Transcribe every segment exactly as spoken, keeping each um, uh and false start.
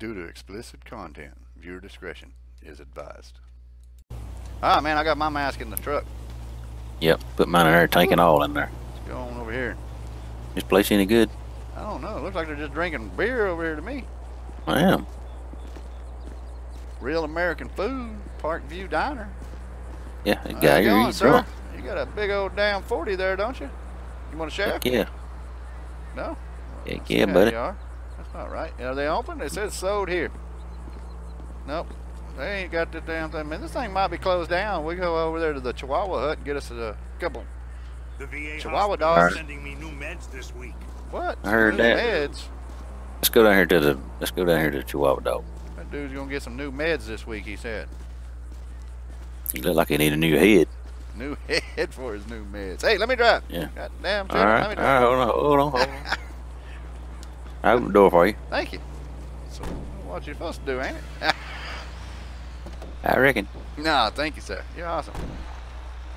due to explicit content. Viewer discretion is advised. Ah, man, I got my mask in the truck. Yep, put mine in there, tank and all in there. What's going on over here? This place any good? I don't know. It looks like they're just drinking beer over here to me. I am. Real American food, Park View Diner. Yeah, that guy here, he's drunk. You got a big old damn forty there, don't you? You want a share? Heck yeah. No? Heck yeah, buddy. Are. That's not right. Are they open? It says sold here. Nope. They ain't got the damn thing. Man, this thing might be closed down. We go over there to the Chihuahua Hut and get us a couple the V A Chihuahua dogs. Sending me new meds this week. What? I heard new that. Meds? Let's go down here to the. Let's go down here to the Chihuahua dog. That dude's gonna get some new meds this week. He said. He looked like he need a new head. New head for his new meds. Hey, let me drive. Yeah. God damn. All right. Let me drive. All right. Hold on. Hold on. Hold on. I opened the door for you. Thank you. So what you're supposed to do, ain't it? I reckon. No, thank you, sir. You're awesome.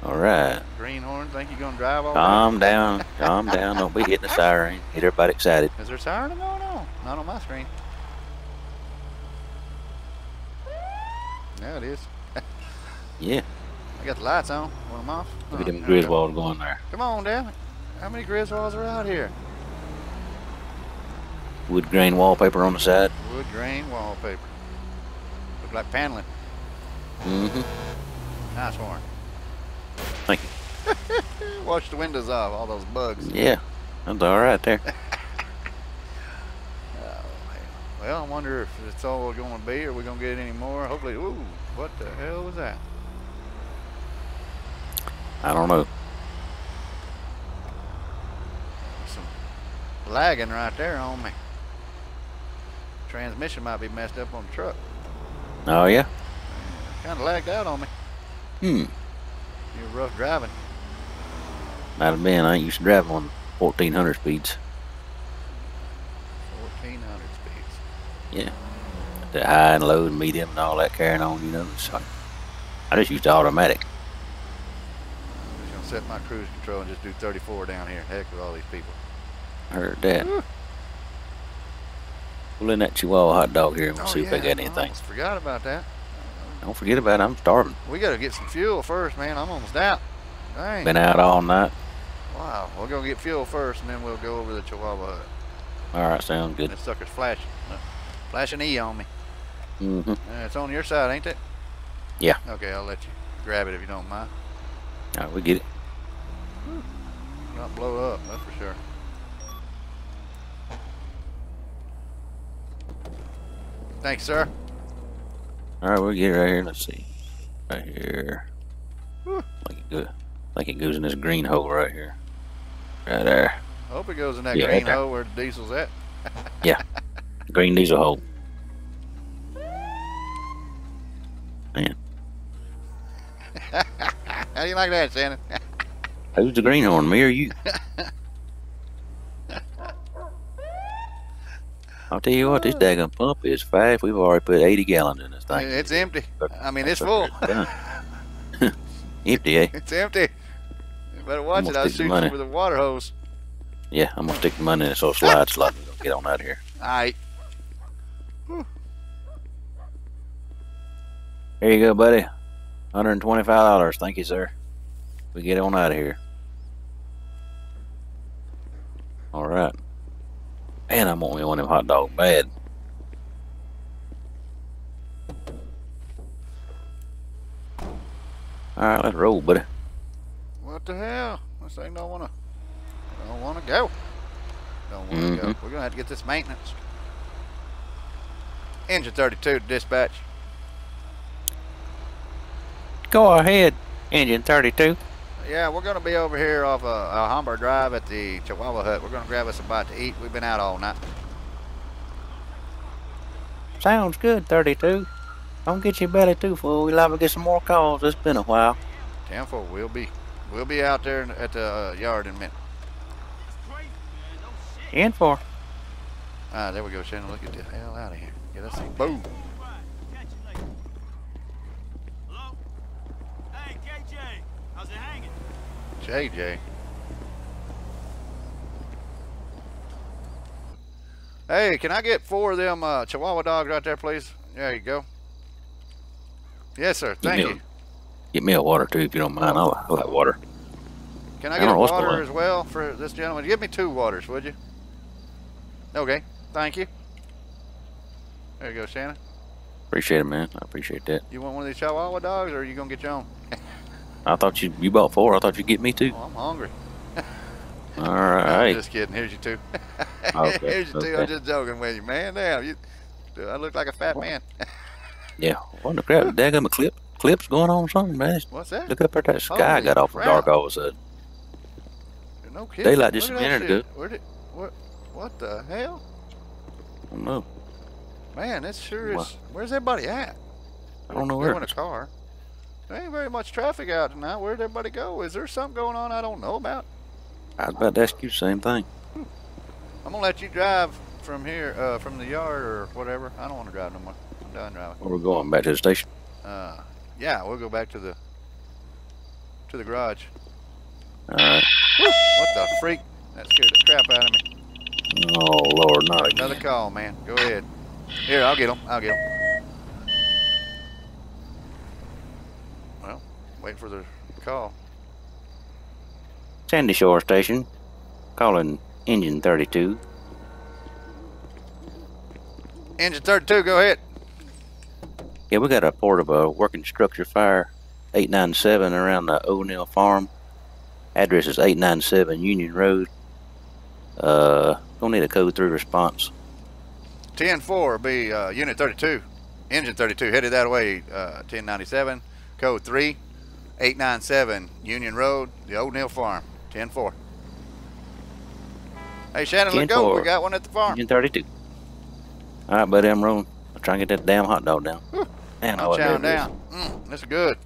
All right. Greenhorn, think you're gonna drive all Calm day? down. Calm down. Don't be hitting the siren. Get everybody excited. Is there a siren going on? Not on my screen. Yeah, it is. Yeah. I got the lights on. Want them off? Look at oh, them Griswolds going there. Come on, damn it. How many Griswolds are out here? Wood grain wallpaper on the side. Wood grain wallpaper. Look like paneling. Mm-hmm. Nice horn. Thank you. Wash the windows off, all those bugs. Yeah, that's all right there. Oh, well, I wonder if it's all we're going to be, or we're going to get any more. Hopefully, ooh, what the hell was that? I don't know. Some lagging right there on me. Transmission might be messed up on the truck. Oh, yeah? Kind of lagged out on me. Hmm. You're rough driving. Might have been. I ain't used to driving on fourteen hundred speeds. fourteen hundred speeds. Yeah. The high and low and medium and all that carrying on, you know. So I just used to automatic. I'm just going to set my cruise control and just do thirty-four down here. Heck with all these people. I heard that. Woo. Pull in that Chihuahua hot dog here and we'll oh, see yeah. if they got anything. I almost forgot about that. Don't forget about it. I'm starving. We got to get some fuel first, man. I'm almost out. Dang. Been out all night. Wow. We're going to get fuel first, and then we'll go over to the Chihuahua Hut. All right. Sounds good. That sucker's flashing. Uh, flashing E on me. Mm-hmm. Uh, it's on your side, ain't it? Yeah. Okay. I'll let you grab it if you don't mind. All right. We get it. Whew. Not blow up. That's for sure. Thanks, sir. All right, we'll get it right here. Let's see. Right here. Whew. Like it go, like it goes in this green hole right here. Right there. I hope it goes in that yeah, green right hole where the diesel's at. Yeah. Green diesel hole. Man. How do you like that, Shannon? Who's the greenhorn, me or you? I'll tell you what, this daggone pump is fast. We've already put eighty gallons in this thing. It's empty. But I mean, it's full. It's empty, eh? It's empty. You better watch it. I'll shoot you with a water hose. Yeah, I'm going to stick the money in this old slide slot. We're going to get on out of here. All right. Whew. There you go, buddy. one hundred twenty-five dollars. Thank you, sir. We get on out of here. All right. Man, I'm only on them hot dog bad. Alright, let's roll, buddy. What the hell? This thing don't wanna don't wanna go. Don't wanna mm-hmm. go. We're gonna have to get this maintenance. Engine thirty-two to dispatch. Go ahead, engine thirty-two. Yeah, we're going to be over here off a uh, Humber Drive at the Chihuahua Hut. We're going to grab us a bite to eat. We've been out all night. Sounds good, thirty-two. Don't get your belly too full. We'll have to get some more calls. It's been a while. ten four, we'll be, we'll be out there at the uh, yard in a minute. ten four. Ah, there we go, Shannon. Look at the hell out of here. Get us some boom. J J. Hey, can I get four of them uh, Chihuahua dogs right there, please? There you go. Yes, sir. Thank you. Get me a water, too, if you don't mind. I like, I like water. Can I get a water as well for this gentleman? Give me two waters, would you? Okay. Thank you. There you go, Shannon. Appreciate it, man. I appreciate that. You want one of these Chihuahua dogs, or are you going to get your own? I thought you you bought four. I thought you'd get me two. Oh, I'm hungry. All right. I'm just kidding. Here's your two. Okay. Here's your okay. two. I'm just joking with you, man. Damn, you, dude, I look like a fat what? man. Yeah. What the crap? Daggum a clip? Clips going on or something, man? What's that? Look up at that sky. Holy got off crap. dark all of a sudden. No kidding. Daylight just a minute ago. Where did, what, what the hell? I don't know. Man, that sure what? is. Where's everybody at? I don't know They're where. in a car. There ain't very much traffic out tonight. Where'd everybody go? Is there something going on I don't know about? I was about to ask you the same thing. Hmm. I'm gonna let you drive from here, uh, from the yard or whatever. I don't want to drive no more. I'm done driving. Well, we're going back to the station. Uh, yeah, we'll go back to the to the garage. All right. Woo! What the freak? That scared the crap out of me. Oh Lord, not again. Another call, man. Go ahead. Here, I'll get him. I'll get him. Well, wait for the call. Sandy Shore Station, calling engine thirty-two. Engine thirty-two, go ahead. Yeah, we got a report of a working structure fire, eight nine seven around the O'Neill farm. Address is eight nine seven Union Road. Uh, we'll need a code three response. ten four will be uh, unit thirty-two, engine thirty-two, headed that way, uh, ten ninety-seven, code three, eight nine seven, Union Road, the O'Neill farm, ten four. Hey, Shannon, let's go, we got one at the farm. Engine thirty-two. All right, buddy, I'm rolling. I'll try and get that damn hot dog down. Whew. Man, I'm chowing down. Mm, that's good.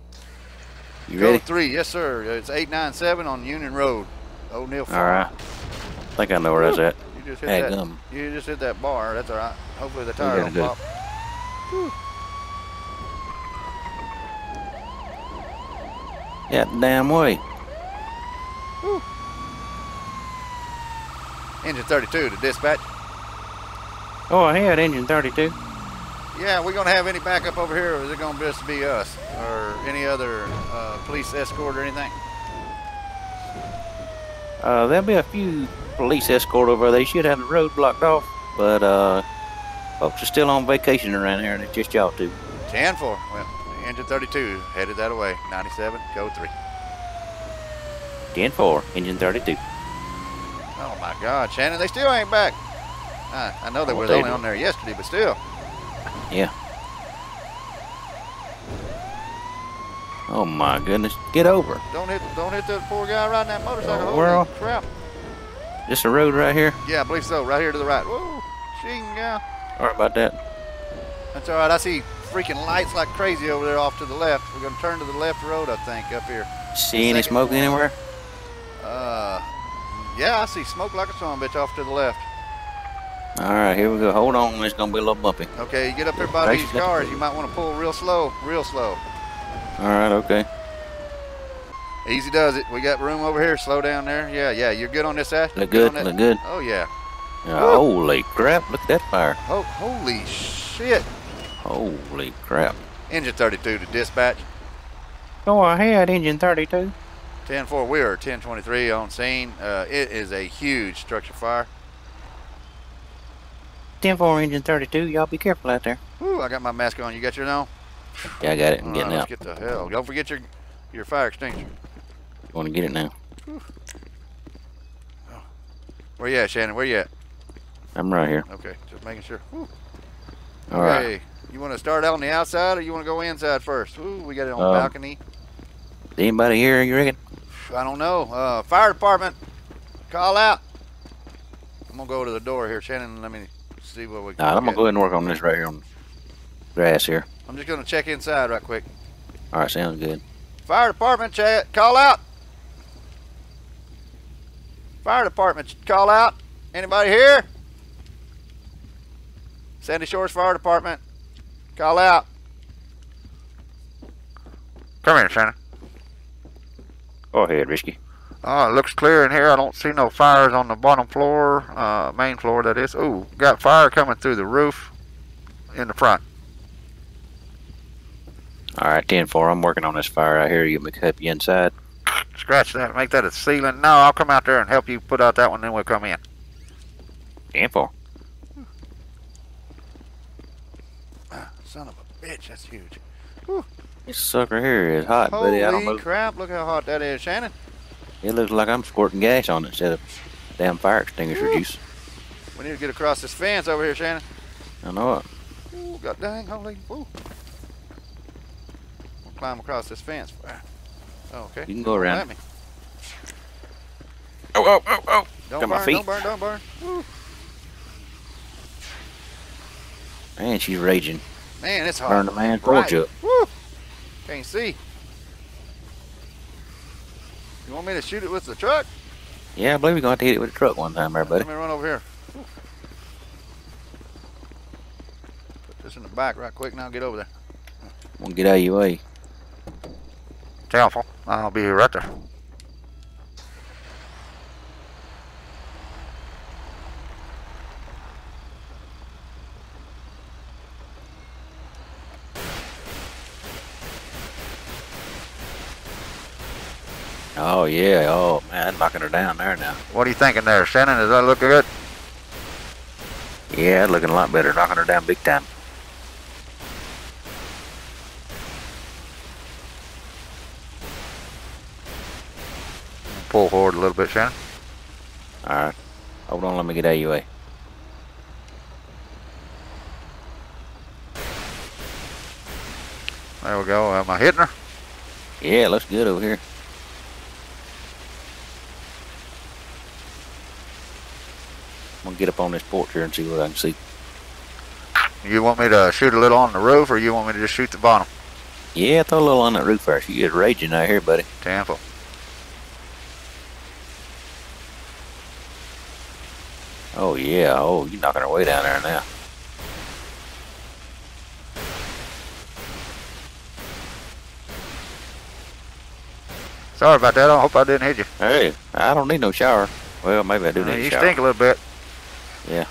You ready? Code three, yes, sir. It's eight nine seven on Union Road, O'Neill farm. All right. I think I know where that's at. Just hit that, um, you just hit that bar. That's all right. Hopefully the tire don't pop. Yeah, damn way. Whew. Engine thirty-two to dispatch. Oh, I had engine thirty-two. Yeah, we're gonna have any backup over here, or is it gonna just be us, or any other uh, police escort or anything? Uh, there'll be a few. Police escort over there. They should have the road blocked off, but uh, folks are still on vacation around here, and it's just y'all two. ten four. Well, engine thirty-two headed that way. ninety-seven, go three. ten four, engine thirty-two. Oh my God, Shannon, they still ain't back. Uh, I know they was only on there yesterday, but still. Yeah. Oh my goodness, get over. Don't hit, don't hit that poor guy riding that motorcycle. Holy crap. Just a road right here? Yeah, I believe so. Right here to the right. Whoa, chinga. All right about that. That's all right. I see freaking lights like crazy over there off to the left. We're going to turn to the left road, I think, up here. See any smoke anywhere? Uh, yeah, I see smoke like a son of a bitch off to the left. All right, here we go. Hold on. It's going to be a little bumpy. Okay, you get up here by these cars. You might want to pull real slow, real slow. All right, okay. Easy does it. We got room over here. Slow down there. Yeah, yeah. You're good on this side. Look good. good look good. Oh yeah. Oh, holy crap! Look at that fire. Oh, holy shit. Holy crap. Engine thirty-two to dispatch. Go ahead, engine thirty-two. ten four. We are ten twenty-three on scene. Uh, it is a huge structure fire. ten four, engine thirty-two. Y'all be careful out there. Woo! I got my mask on. You got yours on? Yeah, I got it. I'm getting out. Let's get the hell. Don't forget your your fire extinguisher. Want to get it now? Where you at, Shannon? Where you at? I'm right here. Okay, just making sure. Whew. All okay. right. You want to start out on the outside, or you want to go inside first? Ooh, we got it on um, the balcony. Anybody here? You reckon? I don't know. Uh, fire department, call out. I'm gonna go to the door here, Shannon. Let me see what we. Nah, I'm gonna go ahead and work on this right here on grass here. I'm just gonna check inside right quick. All right, sounds good. Fire department, chat, call out. Fire department, call out. Anybody here? Sandy Shores Fire Department, call out. Come here, Shannon. Go ahead, Risky. Uh, it looks clear in here. I don't see no fires on the bottom floor, uh, main floor that is. Ooh, got fire coming through the roof in the front. All right, ten four, I'm working on this fire out here. You can help you inside. Scratch that, make that a ceiling. No, I'll come out there and help you put out that one, then we'll come in. ten four. Son of a bitch, that's huge. Whew. This sucker here is hot, Holy buddy. I don't know. Crap, look how hot that is, Shannon. It looks like I'm squirting gas on it instead of damn fire extinguisher juice. We need to get across this fence over here, Shannon. I know it. Ooh, god dang, holy. Ooh. We'll climb across this fence. Oh, okay. You can go around. Me. Oh, oh, oh, oh. Don't Got burn, my feet. don't burn, don't burn. Woo. Man, she's raging. Man, it's hot. Burn the man torch up. Woo. Can't see. You want me to shoot it with the truck? Yeah, I believe we're going to have to hit it with the truck one time there, buddy. Let me run over here. Put this in the back right quick now. Get over there. I'm going to get out of your way. Careful. I'll be right there. Oh, yeah. Oh, man. Knocking her down there now. What are you thinking there, Shannon? Does that look good? Yeah, looking a lot better. Knocking her down big time. Pull forward a little bit, Shannon. All right. Hold on. Let me get out of your way. There we go. Am I hitting her? Yeah, looks good over here. I'm gonna get up on this porch here and see what I can see. You want me to shoot a little on the roof, or you want me to just shoot the bottom? Yeah, throw a little on that roof first. You get raging out here, buddy. Temple. Oh yeah. Oh, you're knocking her way down there now. Sorry about that. I hope I didn't hit you. Hey, I don't need no shower. Well, maybe I do need uh, you a shower. You stink a little bit. Yeah.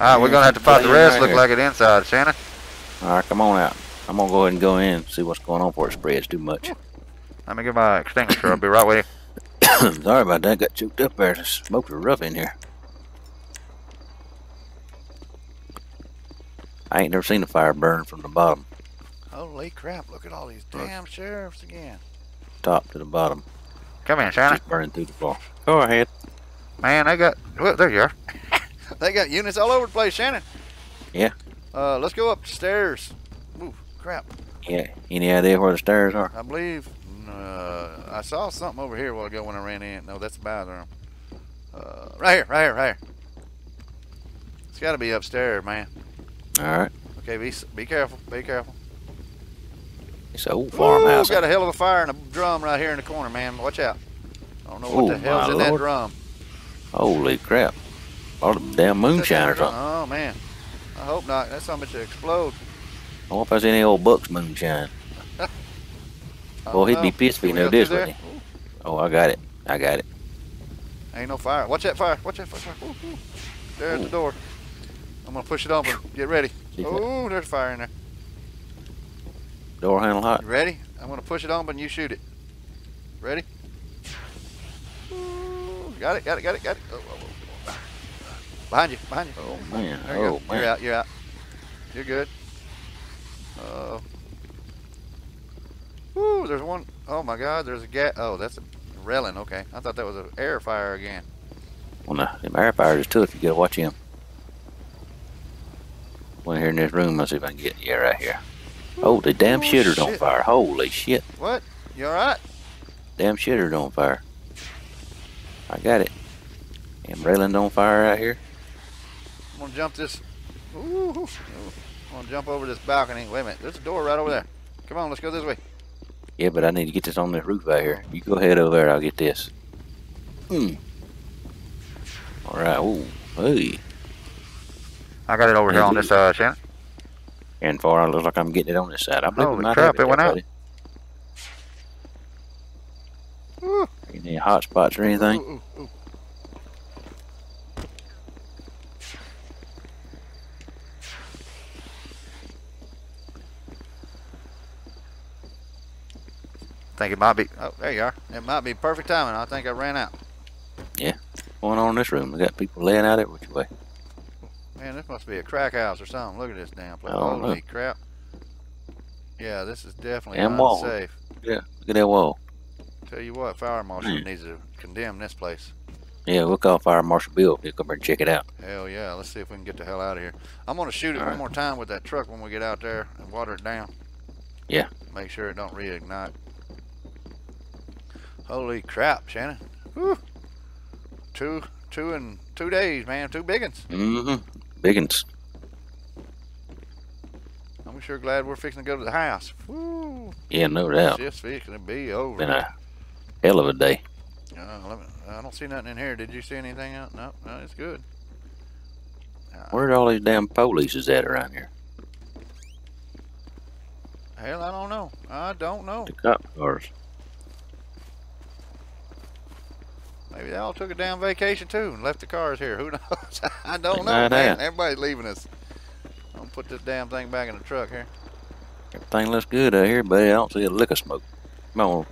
Alright, we're going to have to fight the rest. Right look here. Like it inside, Shannon. Alright, come on out. I'm going to go ahead and go in and see what's going on before it spreads too much. Let me get my extinguisher. I'll be right with you. Sorry about that. Got choked up there. The smokes are rough in here. I ain't never seen a fire burn from the bottom. Holy crap. Look at all these damn look. sheriffs again. Top to the bottom. Come in, Shannon. Just burning through the floor. Go ahead. Man, they got... Well, there you are. They got units all over the place, Shannon. Yeah. Uh, let's go upstairs. Ooh, crap. Yeah. Any idea where the stairs are? I believe... Uh, I saw something over here a while ago when I ran in. No, that's the bathroom. Uh, right here, right here, right here. It's got to be upstairs, man. All right. Okay, be be careful, be careful. It's an old farmhouse. Ooh, got a hell of a fire and a drum right here in the corner, man. Watch out. I don't know what Ooh, the hell's in Lord. that drum. Holy crap. All the damn moonshine or something. Oh, man. I hope not. That's something to explode. I hope there's any old Buck's moonshine. Well, he'd know. be pissed if he knew this, wouldn't he? Ooh. Oh, I got it. I got it. Ain't no fire. Watch that fire. Watch that fire. Ooh, ooh. There's ooh. the door. I'm going to push it open. Get ready. Oh, there's fire in there. Door handle hot. You ready? I'm going to push it open and you shoot it. Ready? Ooh, got it, got it, got it, got it. Oh, oh, oh. Behind you, behind you. Oh, man. There you oh, go. Man. You're out, you're out. You're good. Uh, ooh, there's one. Oh, my God. There's a gas. Oh, that's a railing. Okay. I thought that was an air fire again. Well, no. Them air fires, too, if you got to watch him. One here in this room. Let's see if I can get yeah, right here. Oh, the damn oh, shitter's shit. on fire. Holy shit. What? You alright? Damn shitter's on fire. I got it. And railing's on fire right here. I'm gonna jump this. Ooh. Ooh. I'm gonna jump over this balcony. Wait a minute. There's a door right over there. Come on, let's go this way. Yeah, but I need to get this on this roof right here. You go ahead over there, I'll get this. Hmm. Alright, ooh. Hey. I got it over That's here on it. this uh Shannon. And far, it looks like I'm getting it on this side. I believe Holy crap, it went out. any hot spots or anything? Ooh, ooh, ooh. I think it might be. Oh, there you are. It might be perfect timing. I think I ran out. Yeah. Going on in this room? We got people laying out it which way? Man, this must be a crack house or something. Look at this damn place. Holy crap. Yeah, this is definitely unsafe. Yeah, look at that wall. Tell you what, fire marshal mm. needs to condemn this place. Yeah, we'll call Fire Marshal Bill. He'll come here and check it out. Hell yeah, let's see if we can get the hell out of here. I'm going to shoot it all one right. more time with that truck when we get out there and water it down. Yeah. Make sure it don't reignite. Holy crap, Shannon. Whew. Two, two and two days, man. Two biggins. Mm-hmm. Biggins. I'm sure glad we're fixing to go to the house. Woo. Yeah, no doubt. It's just fixing to be over. Been a hell of a day. Uh, let me, I don't see nothing in here. Did you see anything out? No, no, it's good. Uh, Where are all these damn police is at around here? Hell, I don't know. I don't know. The cop cars. Maybe they all took a damn vacation too and left the cars here. Who knows? I don't know, man. Everybody's leaving us. I'm gonna put this damn thing back in the truck here. Everything looks good out here, buddy. I don't see a lick of smoke. Come on,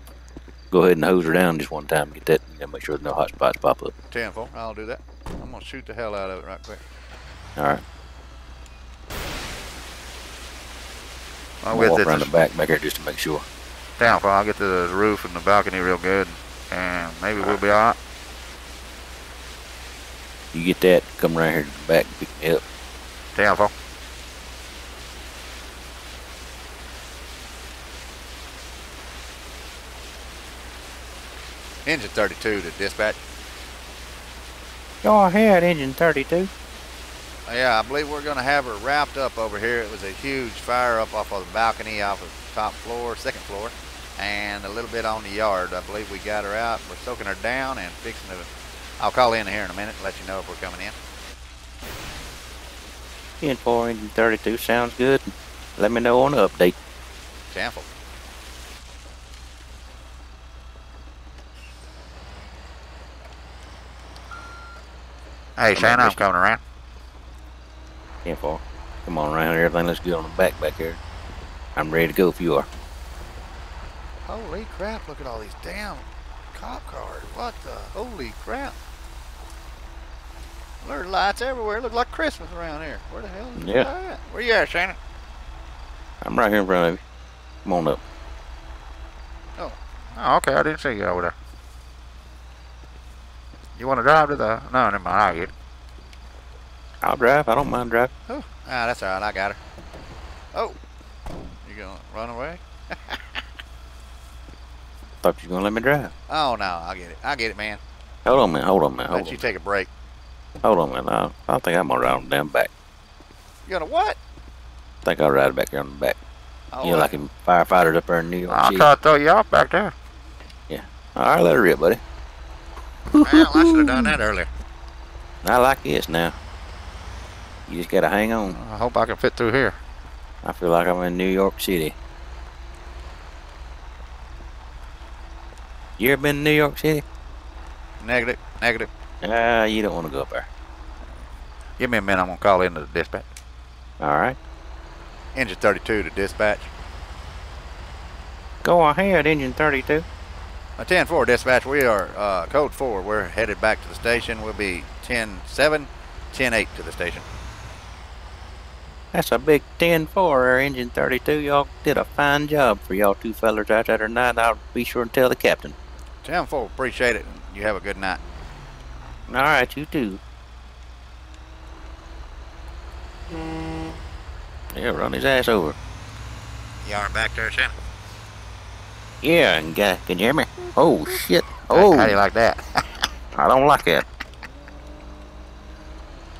go ahead and hose her down just one time. Get that. You know, make sure there's no hot spots pop up. ten four. I'll do that. I'm gonna shoot the hell out of it right quick. All right. I'll walk around the back back here just to make sure. ten four. I'll get to the roof and the balcony real good. And maybe all we'll right. be alright. You get that, come around here to the back and pick me up. Down, Paul. Engine thirty-two to dispatch. Go ahead, Engine thirty-two. Yeah, I believe we're going to have her wrapped up over here. It was a huge fire up off of the balcony, off of the top floor, second floor, and a little bit on the yard. I believe we got her out. We're soaking her down and fixing the... I'll call in here in a minute and let you know if we're coming in. ten four, Engine thirty-two, sounds good. Let me know on the update. Sample. Hey, Shannon, I'm coming around. ten four, come on around here. Everything looks good on the back back here. I'm ready to go if you are. Holy crap, look at all these damn cop cars. What the holy crap? There's lights everywhere. Look like Christmas around here. Where the hell is yeah. that at? Where you at, Shannon? I'm right here in front of you. Come on up. Oh. Oh, okay. I didn't see you over there. You want to drive to the... No, never mind. I'll get it. I'll drive. I don't mind driving. Oh. Ah, that's all right. I got her. Oh. You going to run away? Thought you were gonna let me drive. Oh no, I get it. I get it, man. Hold on, man. Hold on, man. Hold Let on. you take a break. Hold on, man. I, I think I'm gonna ride on the damn back. You gonna what? I think I'll ride back there on the back. Oh, you know, right. like them firefighters up there in New York. I thought I throw you off back there. Yeah. All right, let her rip, buddy. Well, I should have done that earlier. I like this now. You just gotta hang on. I hope I can fit through here. I feel like I'm in New York City. You ever been to New York City? Negative, negative. Ah, uh, you don't want to go up there. Give me a minute. I'm going to call into the dispatch. All right. Engine thirty-two to dispatch. Go ahead, Engine thirty-two. A ten four dispatch. We are uh, code four. We're headed back to the station. We'll be ten seven, ten eight to the station. That's a big ten four, Engine thirty-two. Y'all did a fine job for y'all two fellers out there tonight. I'll be sure and tell the captain. ten four, appreciate it. You have a good night. All right, you too. Mm. Yeah, run his ass over. You are back there, Shannon? Yeah, and uh, can you hear me? Oh, shit. Oh. How do you like that? I don't like that.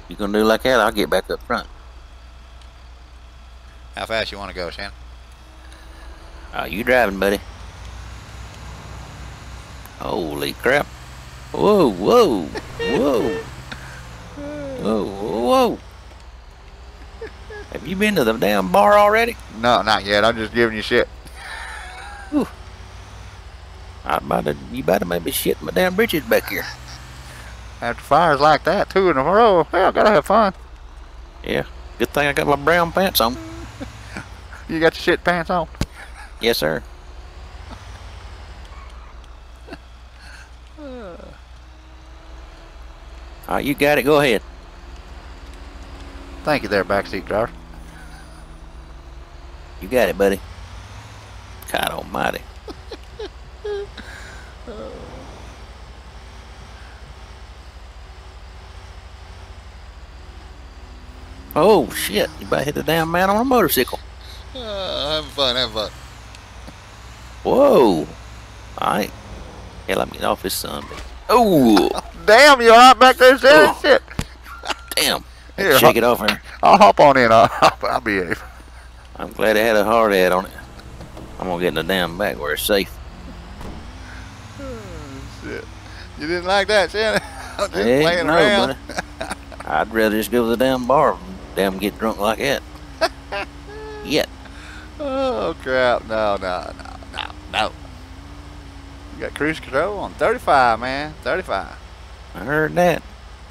You gonna do like that, I'll get back up front. How fast you want to go, Shannon? Oh, you driving, buddy. Holy crap. Whoa, whoa, whoa. Whoa, whoa, whoa. Have you been to the damn bar already? No, not yet. I'm just giving you shit. Whew. I might have, you might have made me shit my damn britches back here. After fires like that, two in a row, well, I gotta have fun. Yeah, good thing I got my brown pants on. You got your shit pants on? Yes, sir. All right, you got it. Go ahead. Thank you there, backseat driver. You got it, buddy. God almighty. Oh, shit. You about hit the damn man on a motorcycle. Uh, having fun, having fun. Whoa. Alright. Hell, I'm getting off this son. Oh. Damn, you alright back there, Shannon? Oh. Shit. Damn. Here, shake it off here. I'll hop on in. I'll, I'll behave. I'm glad I had a hard hat on it. I'm going to get in the damn back where it's safe. Oh, shit. You didn't like that, Shannon? I'm just hey, playing no, around. Buddy. I'd rather just go to the damn bar and damn get drunk like that. Yet. Oh, crap. No, no, no, no, no. You got cruise control on thirty-five, man. thirty-five. I heard that.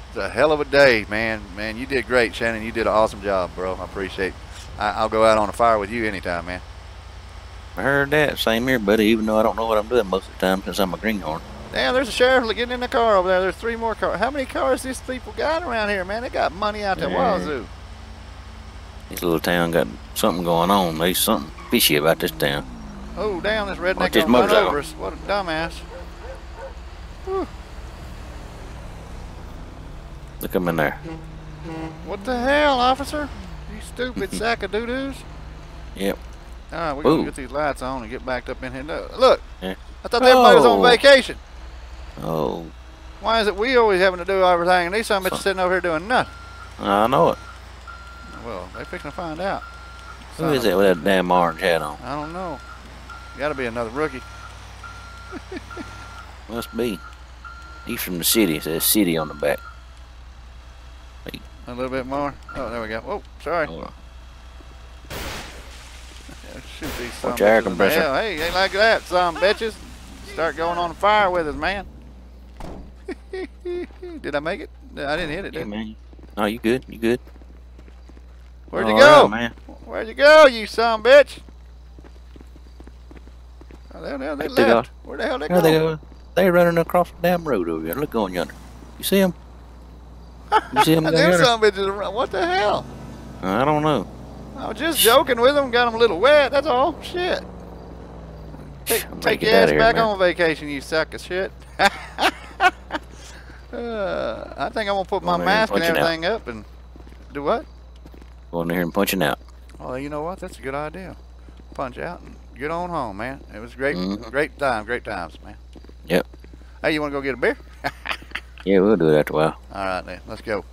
It's a hell of a day, man. Man, you did great, Shannon. You did an awesome job, bro. I appreciate it. I, I'll go out on a fire with you anytime, man. I heard that. Same here, buddy, even though I don't know what I'm doing most of the time since I'm a greenhorn. Damn, there's a sheriff getting in the car over there. There's three more cars. How many cars these people got around here, man? They got money out the yeah. wazoo. This little town got something going on. There's something fishy about this town. Oh, damn, this redneck this run over us. What a dumbass. Whew. Look at him in there. What the hell, officer? You stupid sack of doo-doos. Yep. All right, we're going to get these lights on and get backed up in here. No, look, yeah. I thought everybody oh. was on vacation. Oh. Why is it we always having to do everything and these some bitches sitting over here doing nothing? I know it. Well, they're fixing to find out. Who is that with that damn orange hat on? I don't know. Gotta be another rookie. Must be. He's from the city. It says city on the back. Hey. A little bit more. Oh, there we go. Oh, sorry. Oh. Shoot these some bitches. Watch your air compressor. Hell, hey, ain't like that, some bitches. Start going on fire with us, man. Did I make it? No, I didn't hit it, did yeah, man. No, you good. You good. Where'd you all go? Right, man. Where'd you go, you son bitch? Oh, they, they, they left. Where the hell they, they go? They're running across the damn road over here. Look going yonder. You see them? You see them? Them son bitches. What the hell? I don't know. I was just joking with them. Got them a little wet. That's all. Shit. Take, take your ass here, back man. on vacation, you sack of shit. uh, I think I'm gonna put my mask and, and everything out. up and do what? Going in here and punching out. Well, you know what? That's a good idea. Punch out and get on home, man. It was great, mm-hmm. great time, great times, man. Yep. Hey, you want to go get a beer? Yeah, we'll do it after a while. All right, then. Let's go.